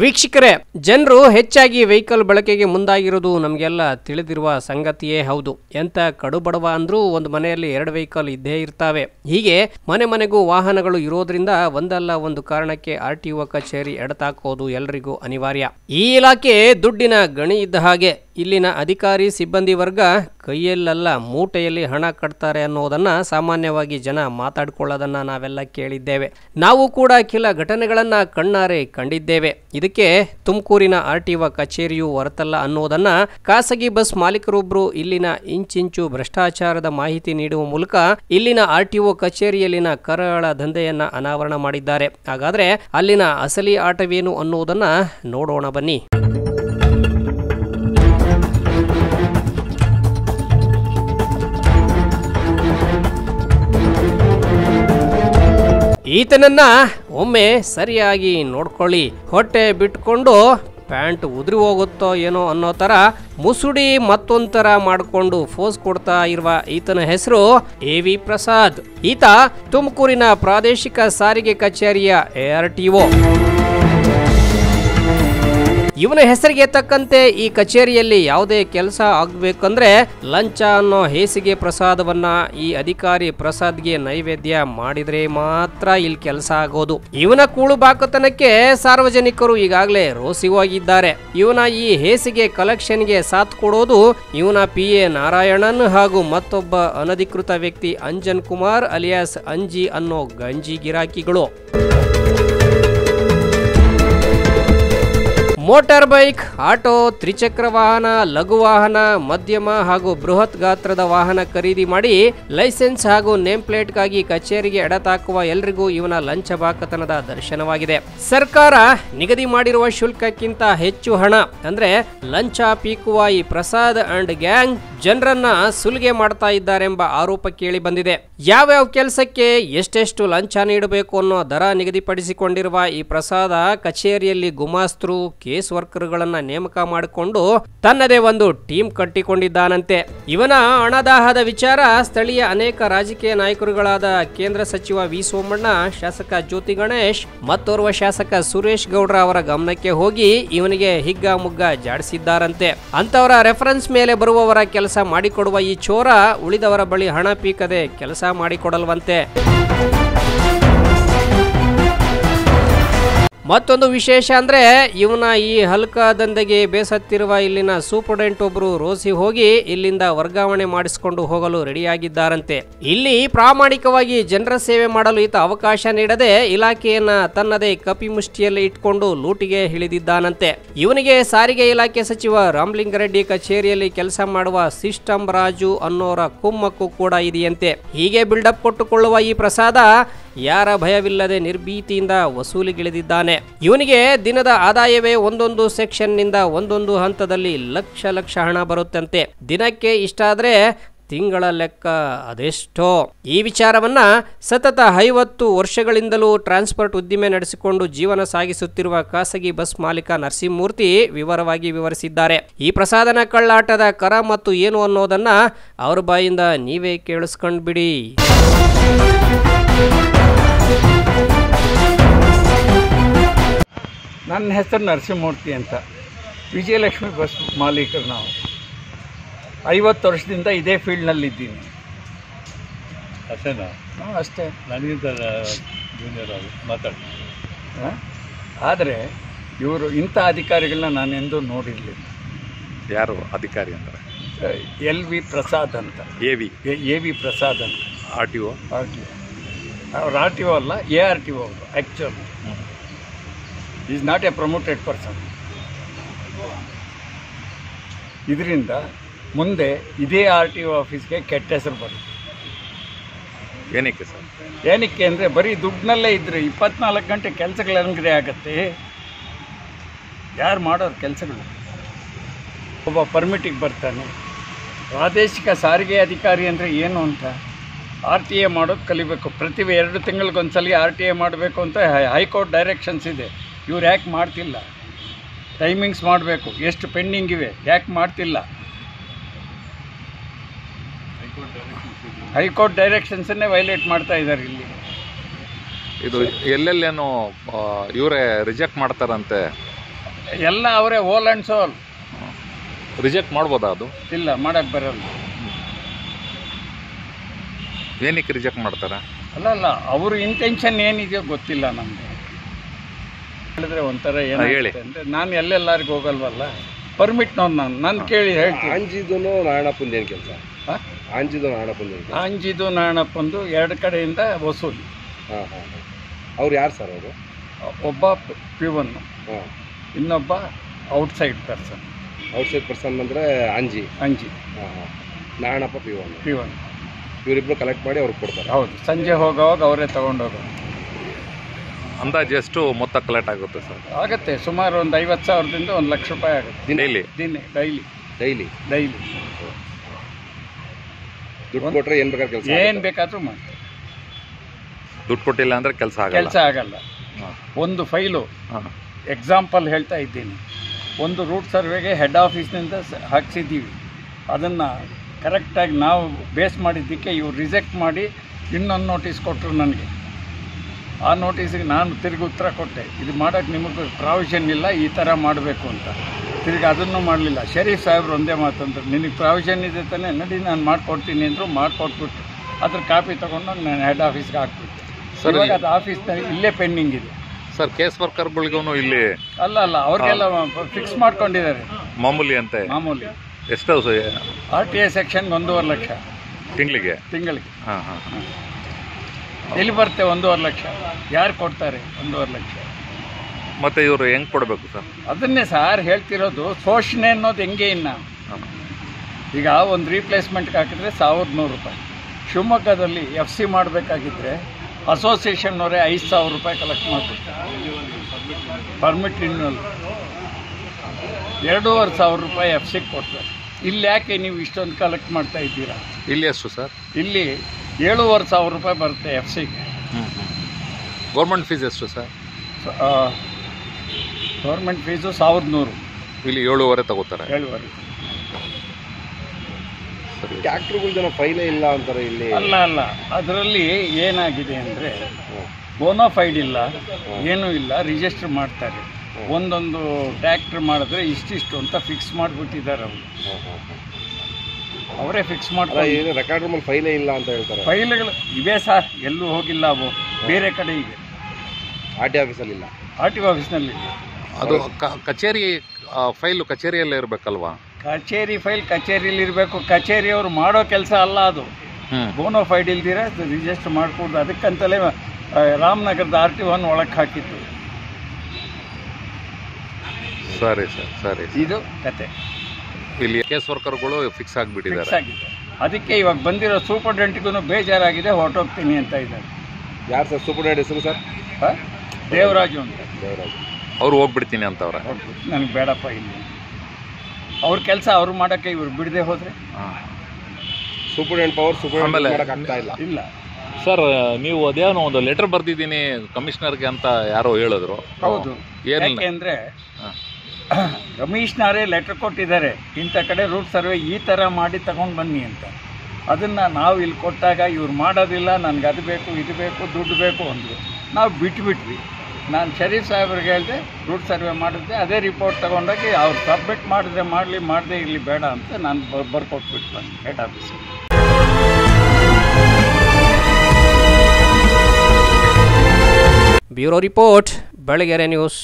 ವೀಕ್ಷಕರೇ, ಜನರು ಹೆಚ್ಚಾಗಿ ವೆಹಿಕಲ್ ಬಳಕೆಗೆ ಮುಂದಾಗಿರೋದು ನಮಗೆಲ್ಲ ತಿಳಿದಿರುವ ಸಂಗತಿಯೇ ಹೌದು. ಎಂತ ಕಡುಬಡವ ಅಂದ್ರೂ ಒಂದು ಮನೆಯಲ್ಲಿ ಎರಡು ವೆಹಿಕಲ್ ಇದ್ದೇ ಇರ್ತವೆ. ಹೀಗೆ ಮನೆ ಮನೆಗೂ ವಾಹನಗಳು ಇರೋದ್ರಿಂದ ಒಂದಲ್ಲ ಒಂದು ಕಾರಣಕ್ಕೆ RTO ಕಚೇರಿ ಎಡತಾಕೋದು ಎಲ್ಲರಿಗೂ ಅನಿವಾರ್ಯ. ಈ ಇಲಾಖೆ ದುಡ್ಡಿನ ಗಣಿ ಇದ್ದ ಹಾಗೆ ಇಲ್ಲಿನ ಅಧಿಕಾರಿ ಸಿಬ್ಬಂದಿ ವರ್ಗ ಕೈಯಲ್ಲೆಲ್ಲ ಮೂಟೆಯಲ್ಲಿ ಹಣ ಕಟ್ತಾರೆ ಅನ್ನೋದನ್ನ ಸಾಮಾನ್ಯವಾಗಿ ಜನ ಮಾತಾಡ್ಕೊಳ್ಳೋದನ್ನ ನಾವೆಲ್ಲ ಕೇಳಿದ್ದೇವೆ. ನಾವು ಕೂಡ ಕೆಲ ಘಟನೆಗಳನ್ನ ಕಣ್ಣಾರೆ ಕಂಡಿದ್ದೇವೆ. ಇದಕ್ಕೆ ತುಮಕೂರಿನ RTO ಕಚೇರಿಯೂ ಹೊರತಲ್ಲ ಅನ್ನೋದನ್ನ ಖಾಸಗಿ ಬಸ್ ಮಾಲೀಕರೊಬ್ಬರು ಇಲ್ಲಿನ ಇಂಚಿಂಚು ಭ್ರಷ್ಟಾಚಾರದ ಮಾಹಿತಿ ನೀಡುವ ಮೂಲಕ ಇಲ್ಲಿನ RTO ಕಚೇರಿಯಲ್ಲಿನ ಕರಾಳ ದಂಧೆಯನ್ನ ಅನಾವರಣ ಮಾಡಿದ್ದಾರೆ. ಹಾಗಾದ್ರೆ ಅಲ್ಲಿನ ಅಸಲಿ ಆಟವೇನು ಅನ್ನೋದನ್ನ ನೋಡೋಣ ಬನ್ನಿ. ಈತನನ್ನ ಒಮ್ಮೆ ಸರಿಯಾಗಿ ನೋಡ್ಕೊಳ್ಳಿ. ಹೊಟ್ಟೆ ಬಿಟ್ಕೊಂಡು ಪ್ಯಾಂಟ್ ಉದುರಿ ಹೋಗುತ್ತೋ ಏನೋ ಅನ್ನೋ ಥರ ಮುಸುಡಿ ಮತ್ತೊಂಥರ ಮಾಡಿಕೊಂಡು ಫೋಸ್ ಕೊಡ್ತಾ ಇರುವ ಈತನ ಹೆಸರು AV ಪ್ರಸಾದ್. ಈತ ತುಮಕೂರಿನ ಪ್ರಾದೇಶಿಕ ಸಾರಿಗೆ ಕಚೇರಿಯ ARTO. ಇವನ ಹೆಸರಿಗೆ ತಕ್ಕಂತೆ ಈ ಕಚೇರಿಯಲ್ಲಿ ಯಾವುದೇ ಕೆಲಸ ಆಗಬೇಕಂದ್ರೆ ಲಂಚ ಅನ್ನೋ ಹೇಸಿಗೆ ಪ್ರಸಾದವನ್ನ ಈ ಅಧಿಕಾರಿ ಪ್ರಸಾದ್ಗೆ ನೈವೇದ್ಯ ಮಾಡಿದ್ರೆ ಮಾತ್ರ ಇಲ್ಲಿ ಕೆಲಸ ಆಗೋದು. ಇವನ ಕೂಳು ಬಾಕತನಕ್ಕೆ ಸಾರ್ವಜನಿಕರು ಈಗಾಗಲೇ ರೋಸಿ ಹೋಗಿದ್ದಾರೆ. ಇವನ ಈ ಹೇಸಿಗೆ ಕಲೆಕ್ಷನ್ಗೆ ಸಾಥ್ ಕೊಡೋದು ಇವನ PA ನಾರಾಯಣನ್ ಹಾಗೂ ಮತ್ತೊಬ್ಬ ಅನಧಿಕೃತ ವ್ಯಕ್ತಿ ಅಂಜನ್ ಕುಮಾರ್ ಅಲಿಯಾಸ್ ಅಂಜಿ ಅನ್ನೋ ಗಂಜಿ ಗಿರಾಕಿಗಳು. ಮೋಟಾರ್ ಬೈಕ್, ಆಟೋ, ತ್ರಿಚಕ್ರ ವಾಹನ, ಲಘು ವಾಹನ, ಮಧ್ಯಮ ಹಾಗೂ ಬೃಹತ್ ಗಾತ್ರದ ವಾಹನ ಖರೀದಿ ಮಾಡಿ ಲೈಸೆನ್ಸ್ ಹಾಗೂ ನೇಮ್ ಪ್ಲೇಟ್ಗಾಗಿ ಕಚೇರಿಗೆ ಎಡತಾಕುವ ಎಲ್ಲರಿಗೂ ಇವನ ಲಂಚ ಬಾಕತನದ ದರ್ಶನವಾಗಿದೆ. ಸರ್ಕಾರ ನಿಗದಿ ಮಾಡಿರುವ ಶುಲ್ಕಕ್ಕಿಂತ ಹೆಚ್ಚು ಹಣ ಅಂದ್ರೆ ಲಂಚ ಪೀಕುವ ಈ ಪ್ರಸಾದ್ ಅಂಡ್ ಗ್ಯಾಂಗ್ ಜನರನ್ನ ಸುಲಿಗೆ ಮಾಡ್ತಾ ಇದ್ದಾರೆಂಬ ಆರೋಪ ಕೇಳಿ ಬಂದಿದೆ. ಯಾವ್ಯಾವ ಕೆಲಸಕ್ಕೆ ಎಷ್ಟೆಷ್ಟು ಲಂಚ ನೀಡಬೇಕು ಅನ್ನೋ ದರ ನಿಗದಿಪಡಿಸಿಕೊಂಡಿರುವ ಈ ಪ್ರಸಾದ ಕಚೇರಿಯಲ್ಲಿ ಗುಮಾಸ್ತರು, ಕೇಸ್ ವರ್ಕರ್ಗಳನ್ನ ನೇಮಕ ಮಾಡಿಕೊಂಡು ತನ್ನದೇ ಒಂದು ಟೀಮ್ ಕಟ್ಟಿಕೊಂಡಿದ್ದಾನಂತೆ. ಇವನ ಹಣದಾಹದ ವಿಚಾರ ಸ್ಥಳೀಯ ಅನೇಕ ರಾಜಕೀಯ ನಾಯಕರುಗಳಾದ ಕೇಂದ್ರ ಸಚಿವ VSೋಮಣ್ಣ, ಶಾಸಕ JyothiGanesh, ಮತ್ತೋರ್ವ ಶಾಸಕ SureshGowda ಅವರ ಗಮನಕ್ಕೆ ಹೋಗಿ ಇವನಿಗೆ ಹಿಗ್ಗಾಮುಗ್ಗ ಜಾಡಿಸಿದ್ದಾರಂತೆ. ಅಂತವರ ರೆಫರೆನ್ಸ್ ಮೇಲೆ ಬರುವವರ ಕೆಲಸ ಮಾಡಿಕೊಡುವ ಈ ಚೋರ ಉಳಿದವರ ಬಳಿ ಹಣ ಪೀಕದೆ ಕೆಲಸ ಮಾಡಿಕೊಡಲ್ವಂತೆ. ಮತ್ತೊಂದು ವಿಶೇಷ ಅಂದ್ರೆ ಇವನ ಈ ಹಲ್ಕಾ ದಂಧೆಗೆ ಬೇಸತ್ತಿರುವ ಇಲ್ಲಿನ ಸೂಪರ್ಡೆಂಟ್ ಒಬ್ರು ರೋಸಿ ಹೋಗಿ ಇಲ್ಲಿಂದ ವರ್ಗಾವಣೆ ಮಾಡಿಸಿಕೊಂಡು ಹೋಗಲು ರೆಡಿಯಾಗಿದ್ದಾರಂತೆ. ಇಲ್ಲಿ ಪ್ರಾಮಾಣಿಕವಾಗಿ ಜನರ ಸೇವೆ ಮಾಡಲು ಈತ ಅವಕಾಶ ನೀಡದೆ ಇಲಾಖೆಯನ್ನ ತನ್ನದೇ ಕಪಿ ಮುಷ್ಟಿಯಲ್ಲಿ ಇಟ್ಕೊಂಡು ಲೂಟಿಗೆ ಹಿಡಿದಿದ್ದಾನಂತೆ. ಇವನಿಗೆ ಸಾರಿಗೆ ಇಲಾಖೆ ಸಚಿವ ರಾಮ್ಲಿಂಗ್ ರೆಡ್ಡಿ ಕಚೇರಿಯಲ್ಲಿ ಕೆಲಸ ಮಾಡುವ ಸಿಸ್ಟಮ್ ರಾಜು ಅನ್ನೋರ ಕುಮ್ಮಕ್ಕು ಕೂಡ ಇದೆಯಂತೆ. ಹೀಗೆ ಬಿಲ್ಡಪ್ ಕೊಟ್ಟುಕೊಳ್ಳುವ ಈ ಪ್ರಸಾದ ಯಾರ ಭಯವಿಲ್ಲದೆ ನಿರ್ಭೀತಿಯಿಂದ ವಸೂಲಿಗಿಳಿದಿದ್ದಾನೆ. ಇವನಿಗೆ ದಿನದ ಆದಾಯವೇ ಒಂದೊಂದು ಸೆಕ್ಷನ್ ನಿಂದ ಒಂದೊಂದು ಹಂತದಲ್ಲಿ ಲಕ್ಷ ಲಕ್ಷ ಹಣ ಬರುತ್ತಂತೆ. ದಿನಕ್ಕೆ ಇಷ್ಟಾದ್ರೆ ತಿಂಗಳ ಲೆಕ್ಕ ಅದೆಷ್ಟೋ. ಈ ವಿಚಾರವನ್ನ ಸತತ 50 ವರ್ಷಗಳಿಂದಲೂ ಟ್ರಾನ್ಸ್ಪೋರ್ಟ್ ಉದ್ದಿಮೆ ನಡೆಸಿಕೊಂಡು ಜೀವನ ಸಾಗಿಸುತ್ತಿರುವ ಖಾಸಗಿ ಬಸ್ ಮಾಲೀಕ ನರಸಿಂಹ ಮೂರ್ತಿ ವಿವರವಾಗಿ ವಿವರಿಸಿದ್ದಾರೆ. ಈ ಪ್ರಸಾದನ ಕಳ್ಳಾಟದ ಕರ ಮತ್ತು ಏನು ಅನ್ನೋದನ್ನ ಅವ್ರ ಬಾಯಿಂದ ನೀವೇ ಕೇಳಿಸ್ಕೊಂಡ್ ಬಿಡಿ. ನನ್ನ ಹೆಸರು ನರಸಿಂಹ ಮೂರ್ತಿ ಅಂತ. ವಿಜಯಲಕ್ಷ್ಮಿ ಬಸ್ ಮಾಲೀಕರು ನಾವು. 50 ವರ್ಷದಿಂದ ಇದೇ ಫೀಲ್ಡ್ನಲ್ಲಿದ್ದೀನಿ. ಅಷ್ಟೇನಾ? ಹಾಂ, ಅಷ್ಟೇ. ನನಗಿಂತ ಜೂನಿಯರ್ ಅವರು ಮಾತಾಡ್ತಾರೆ. ಆದರೆ ಇವರು ಇಂಥ ಅಧಿಕಾರಿಗಳನ್ನ ನಾನೆಂದೂ ನೋಡಿರಲಿಲ್ಲ. ಯಾರು ಅಧಿಕಾರಿ ಅಂತಾರೆ? LV ಪ್ರಸಾದ್ ಅಂತ. AV ಪ್ರಸಾದ್ ಅಂತ. RTO. ಅವ್ರು RTO ಅಲ್ಲ, ARTO ಅವರು actually. Is not a promoted person. ಇದರಿಂದ ಮುಂದೆ ಇದೇ RTO ಆಫೀಸ್ಗೆ ಕೆಟ್ಟ ಹೆಸರು ಬರುತ್ತೆ. ಏನಕ್ಕೆ ಸರ್? ಏನಕ್ಕೆ ಅಂದರೆ ಬರೀ ದುಡ್ಡಿನಲ್ಲೇ ಇದ್ದರೆ 24 ಗಂಟೆ ಕೆಲಸಗಳ ಅಂಗಡಿ ಆಗುತ್ತೆ. ಯಾರು ಮಾಡೋರು ಕೆಲಸಗಳು? ಒಬ್ಬ ಪರ್ಮಿಟಿಗೆ ಬರ್ತಾನೆ. ಪ್ರಾದೇಶಿಕ ಸಾರಿಗೆ ಅಧಿಕಾರಿ ಅಂದರೆ ಏನು ಅಂತ RTA ಮಾಡೋದು ಕಲಿಬೇಕು. ಪ್ರತಿ 2 ತಿಂಗಳಿಗೊಂದ್ಸಲಿ RTA ಮಾಡಬೇಕು ಅಂತ ಹೈಕೋರ್ಟ್ ಡೈರೆಕ್ಷನ್ಸ್ ಇದೆ. ಇವ್ರು ಯಾಕೆ ಮಾಡ್ತಿಲ್ಲ? ಟೈಮಿಂಗ್ಸ್ ಮಾಡಬೇಕು. ಎಷ್ಟು ಪೆಂಡಿಂಗ್ ಇವೆ, ಯಾಕೆ ಮಾಡ್ತಿಲ್ಲ? ಹೈಕೋರ್ಟ್ ಡೈರೆಕ್ಷನ್ಸನ್ನೇ ವೈಲೇಟ್ ಮಾಡ್ತಾ ಇದ್ದಾರೆ ಇಲ್ಲಿ. ಇದು ಎಲ್ಲೆಲ್ಲೇನೋ ಇವರೇ ರಿಜೆಕ್ಟ್ ಮಾಡ್ತಾರಂತೆ ಎಲ್ಲ ಅವರೇ ಓಲ್ ಆ್ಯಂಡ್ ಸೋಲ್. ರಿಜೆಕ್ಟ್ ಮಾಡ್ಬೋದಾ ಅದು? ಇಲ್ಲ, ಮಾಡೋಕ್ಕೆ ಬರಲ್ಲ. ಏನಕ್ಕೆ ರಿಜೆಕ್ಟ್ ಮಾಡ್ತಾರೆ? ಅಲ್ಲ ಅವ್ರ ಇಂಟೆನ್ಷನ್ ಏನಿದೆಯೋ ಗೊತ್ತಿಲ್ಲ ನಮಗೆ. ಹೇಳಿದ್ರೆ ಒಂಥರ ಏನು ಹೇಳಿ ಅಂದರೆ, ನಾನು ಎಲ್ಲೆಲ್ಲರಿಗೂ ಹೋಗಲ್ವಲ್ಲ, ಪರ್ಮಿಟ್ ನೋಡಿ ನಾನು ಕೇಳಿ ಹೇಳ್ತೀನಿ. ಅಂಜಿದನು ನಾರಾಯಣಪ್ಪಂದು ಏನು ಕೆಲಸ? ಆಂಜಿದು ನಾರಾಯಣಪ್ಪಂದು ಎರಡು ಕಡೆಯಿಂದ ವಸೂಲಿ. ಹಾಂ ಹಾಂ ಹಾಂ. ಅವ್ರು ಯಾರು ಸರ್ ಅವರು? ಒಬ್ಬ ಪ್ಯೂವನ್ನು, ಇನ್ನೊಬ್ಬ ಔಟ್ಸೈಡ್ ಪರ್ಸನ್. ಔಟ್ಸೈಡ್ ಪರ್ಸನ್ ಅಂದರೆ ಅಂಜಿ ಅಂಜಿ. ಹಾಂ ಹಾಂ. ನಾರಾಯಣಪ್ಪ ಪ್ಯೂವನ್ನು ಇವರಿಬ್ಬರು ಕಲೆಕ್ಟ್ ಮಾಡಿ ಅವ್ರಿಗೆ ಕೊಡ್ತಾರೆ. ಹೌದು, ಸಂಜೆ ಹೋಗೋವಾಗ ಅವರೇ ತೊಗೊಂಡೋಗೋದು. ಅಂದಾಜು ಎಷ್ಟು ಮೊತ್ತ ಕಲೆಕ್ಟ್ ಆಗುತ್ತೆ ಸರ್? ಆಗುತ್ತೆ ಸುಮಾರು ಒಂದು 50,000ರಿಂದ 1,00,000 ರೂಪಾಯಿ ಆಗುತ್ತೆ. ಡೈಲಿ ಡೈಲಿ ಡೈಲಿ ದುಡ್ಡು ಕೊಟ್ಟರೆ ಏನು ಬೇಕಾದ್ರೂ ಕೆಲಸ, ಏನು ಬೇಕಾದರೂ ಮಾಡ್ತಾರೆ. ದುಡ್ಡು ಕೊಟ್ಟಿಲ್ಲ ಅಂದರೆ ಕೆಲಸ ಆಗಲ್ಲ. ಒಂದು ಫೈಲು ಎಕ್ಸಾಂಪಲ್ ಹೇಳ್ತಾ ಇದ್ದೀನಿ, ಒಂದು ರೂಟ್ ಸರ್ವೆಗೆ ಹೆಡ್ ಆಫೀಸ್ನಿಂದ ಹಾಕ್ಸಿದ್ದೀವಿ. ಅದನ್ನು ಕರೆಕ್ಟಾಗಿ ನಾವು ಬೇಸ್ ಮಾಡಿದ್ದಕ್ಕೆ ಇವ್ರು ರಿಜೆಕ್ಟ್ ಮಾಡಿ ಇನ್ನೊಂದು ನೋಟಿಸ್ ಕೊಟ್ಟರು ನನಗೆ. ಆ ನೋಟಿಸಿಗೆ ನಾನು ತಿರುಗಿ ಉತ್ತರ ಕೊಟ್ಟೆ, ಇದು ಮಾಡೋಕ್ಕೆ ನಿಮಗೆ ಪ್ರಾವಿಷನ್ ಇಲ್ಲ, ಈ ಥರ ಮಾಡಬೇಕು ಅಂತ. ತಿರುಗಿ ಅದನ್ನು ಮಾಡಲಿಲ್ಲ. ಶರೀಫ್ ಸಾಹೇಬ್ರು ಒಂದೇ ಮಾತಂದರು, ನಿನಗೆ ಪ್ರಾವಿಷನ್ ಇದೆ ತಾನೇ, ನಡಿ ನಾನು ಮಾಡಿಕೊಡ್ತೀನಿ ಅಂದರು. ಮಾಡಿಕೊಟ್ಬಿಟ್ಟು ಅದ್ರ ಕಾಪಿ ತೊಗೊಂಡೋಗಿ ನಾನು ಹೆಡ್ ಆಫೀಸ್ಗೆ ಹಾಕ್ಬಿಟ್ಟೆ. ಸರ್, ಇವಾಗ ಅದು ಆಫೀಸ್ನಲ್ಲಿ ಇಲ್ಲೇ ಪೆಂಡಿಂಗ್ ಇದೆ ಸರ್. ಕೇಸ್ ವರ್ಕರ್ಗಳಿಗೂ ಇಲ್ಲಿ ಅಲ್ಲ ಅವ್ರಿಗೆಲ್ಲ ಫಿಕ್ಸ್ ಮಾಡ್ಕೊಂಡಿದ್ದಾರೆ ಮಾಮೂಲಿ. ಎಷ್ಟು RTO ಸೆಕ್ಷನ್ಗೆ 1,50,000 ತಿಂಗಳಿಗೆ. ಹಾಂ ಹಾಂ ಹಾಂ. ಎಲ್ಲಿ ಬರುತ್ತೆ 1,50,000? ಯಾರು ಕೊಡ್ತಾರೆ 1,50,000? ಮತ್ತೆ ಇವರು ಹೆಂಗೆ ಕೊಡಬೇಕು ಸರ್? ಅದನ್ನೇ ಸಾರ್ ಹೇಳ್ತಿರೋದು, ಶೋಷಣೆ ಅನ್ನೋದು ಹೆಂಗೆ. ಇನ್ನು ಈಗ ಒಂದು ರೀಪ್ಲೇಸ್ಮೆಂಟ್ಗೆ ಹಾಕಿದ್ರೆ 1,100 ರೂಪಾಯಿ. ಶಿವಮೊಗ್ಗದಲ್ಲಿ FC ಮಾಡಬೇಕಾಗಿದ್ದರೆ ಅಸೋಸಿಯೇಷನ್ನವರೇ 5,000 ರೂಪಾಯಿ ಕಲೆಕ್ಟ್ ಮಾಡಿಬಿಡ್ತಾರೆ. ಪರ್ಮಿಟ್ ರಿನ್ಯೂವಲ್ 2,500 ರೂಪಾಯಿ FC ಕೊಡ್ತಾರೆ. ಇಲ್ಲಿ ಯಾಕೆ ನೀವು ಇಷ್ಟೊಂದು ಕಲೆಕ್ಟ್ ಮಾಡ್ತಾ ಇದ್ದೀರಾ? ಇಲ್ಲಿ ಎಷ್ಟು ಸರ್? ಇಲ್ಲಿ 7,500 ರೂಪಾಯಿ ಬರುತ್ತೆ FC ಗೆ. ಗೌರ್ಮೆಂಟ್ ಫೀಸ್ ಎಷ್ಟು ಸರ್? Government fees 1,100. ಇಲ್ಲಿ 7,500 ತಗೋತಾರೆ. 7,500 ಟ್ಯಾಕ್ಟ್ರುಗಳ ಜನ ಫೈಲೇ ಇಲ್ಲ ಅಂತಾರೆ ಇಲ್ಲಿ. ಅಲ್ಲ ಅದರಲ್ಲಿ ಏನಾಗಿದೆ ಅಂದರೆ, ಬೋನೋಫೈಡ್ ಇಲ್ಲ, ಏನೂ ಇಲ್ಲ, ರಿಜಿಸ್ಟರ್ ಮಾಡ್ತಾರೆ. ಒಂದೊಂದು ಟ್ಯಾಕ್ಟ್ರ್ ಮಾಡಿದ್ರೆ ಇಷ್ಟಿಷ್ಟು ಅಂತ ಫಿಕ್ಸ್ ಮಾಡಿಬಿಟ್ಟಿದ್ದಾರೆ ಅವರು. ಅವರೇ ಫಿಕ್ಸ್ ಮಾಡ್ತಾರೆ. ರೆಕಾರ್ಡ್ ರೂಮಲ್ಲಿ ಫೈಲೇ ಇಲ್ಲ ಅಂತ ಹೇಳ್ತಾರೆ. ಫೈಲ್ಗಳು ಇವೆ ಸರ್, ಎಲ್ಲೂ ಹೋಗಿಲ್ಲ, ಅವು ಬೇರೆ ಕಡೆ ಇವೆ. RTO ಆಫೀಸಲ್ಲಿ ಇಲ್ಲ. ಅದು ಕಚೇರಿ ಫೈಲು ಕಚೇರಿಯಲ್ಲೇ ಇರಬೇಕಲ್ವಾ? ಕಚೇರಿ ಫೈಲ್ ಕಚೇರಿಯಲ್ಲಿ ಇರಬೇಕು. ಕಚೇರಿಯವರು ಮಾಡೋ ಕೆಲಸ ಅಲ್ಲ ಅದು. ಬೋನೋಫೈಡ್ ಇಲ್ದಿರ ರಿಜಿಸ್ಟರ್ ಮಾಡಿಕೊಡ್ದು. ಅದಕ್ಕಂತಲೇ ರಾಮನಗರದ RTO ಒಳಗೆ ಹಾಕಿತ್ತು. ಸರಿ ಸರ್, ಸರಿ. ಇದು ಕತೆ. ಇಲ್ಲಿ ಕೇಸ್ ವರ್ಕರ್ಗಳು ಫಿಕ್ಸ್ ಆಗಿಬಿಟ್ಟಿದ್ದಾರೆ. ಅದಕ್ಕೆ ಇವಾಗ ಬಂದಿರೋ ಸೂಪರ್ಡೆಂಟ್ಗೂ ಬೇಜಾರಾಗಿದೆ, ಹೊರಟೋಗ್ತೀನಿ ಅಂತ ಇದ್ದಾರೆ. ಯಾರು ಸರ್ ಸೂಪರ್ಡೆಂಟ್ ಹೆಸರು ಸರ್? ದೇವರಾಜು ಅಂತ. ದೇವರಾಜು ಅವ್ರು ಹೋಗ್ಬಿಡ್ತೀನಿ ಅಂತ. ಅವ್ರ ನನಗೆ ಬೇಡಪ್ಪ, ಇಲ್ಲಿ ಅವ್ರ ಕೆಲಸ ಅವ್ರು ಮಾಡೋಕ್ಕೆ ಇವ್ರು ಬಿಡದೆ ಹೋದರೆ ಸೂಪರ್ಡೆಂಟ್ ಪವರ್ ಸೂಪರ್ಡೆಂಟ್ ಇಲ್ಲ ಸರ್. ನೀವು ಅದೇನೋ ಒಂದು ಲೆಟರ್ ಬರೆದಿದ್ದೀನಿ ಕಮಿಷನರ್ಗೆ ಅಂತ ಯಾರೋ ಹೇಳಿದ್ರು. ಹೌದು, ಯಾಕೆಂದರೆ ಕಮಿಷನರೇ ಲೆಟ್ರ್ ಕೊಟ್ಟಿದ್ದಾರೆ, ಇಂಥ ಕಡೆ ರೂಟ್ ಸರ್ವೆ ಈ ಥರ ಮಾಡಿ ತಗೊಂಡು ಬನ್ನಿ ಅಂತ. ಅದನ್ನು ನಾವು ಇಲ್ಲಿ ಕೊಟ್ಟಾಗ ಇವ್ರು ಮಾಡೋದಿಲ್ಲ, ನನಗೆ ಅದು ಬೇಕು ಇದು ಬೇಕು ದುಡ್ಡು ಬೇಕು ಅಂದರು. ನಾವು ಬಿಟ್ಬಿಟ್ವಿ. ನಾನು ಶರೀಫ್ ಸಾಹೇಬ್ರಿಗೆ ಹೇಳಿದೆ, ರೂಟ್ ಸರ್ವೆ ಮಾಡಿದ್ದೆ, ಅದೇ ರಿಪೋರ್ಟ್ ತೊಗೊಂಡೋಗಿ ಅವ್ರು ಸಬ್ಮಿಟ್ ಮಾಡಿದ್ರೆ ಮಾಡಲಿ, ಮಾಡದೆ ಇರಲಿ ಬೇಡ ಅಂತ ನಾನು ಬರ್ಕೊಟ್ಬಿಟ್ಟು ಬಂದು ಹೆಡ್ ಆಫೀಸಿಗೆ. Bureau report, Belagere news.